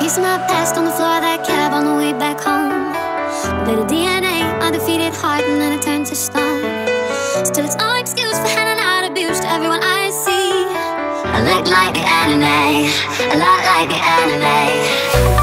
Piece of my past on the floor of that cab on the way back home. Bitter DNA, undefeated heart, and then I turned to stone. Still it's no excuse for handing out abuse to everyone I see. I look like the anime, a lot like the anime.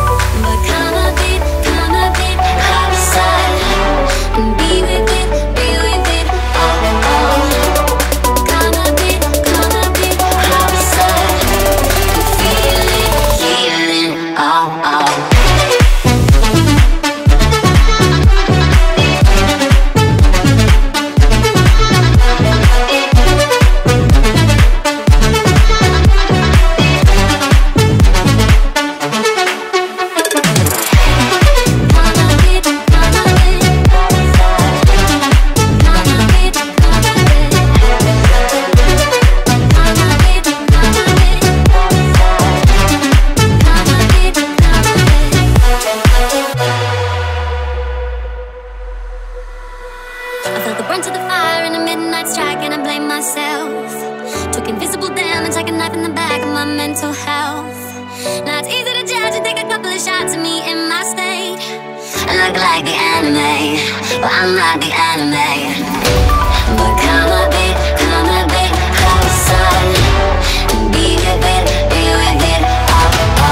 To the fire in a midnight strike, and I blame myself. Took invisible damage like a knife in the back of my mental health. Now it's easy to judge and take a couple of shots at me in my state. I look like the anime, but I'm not the anime. But come a bit closer. Be with it, be with it, oh, oh.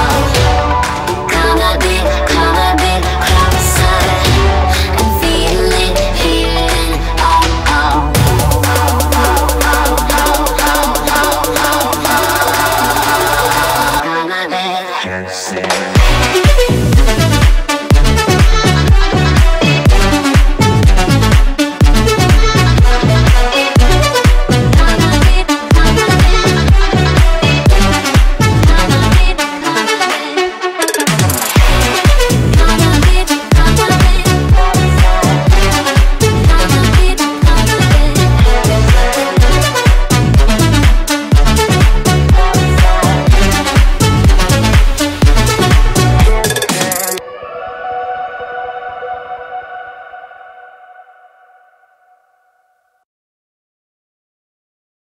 Come a bit closer. I'm feeling here. Come a bit closer.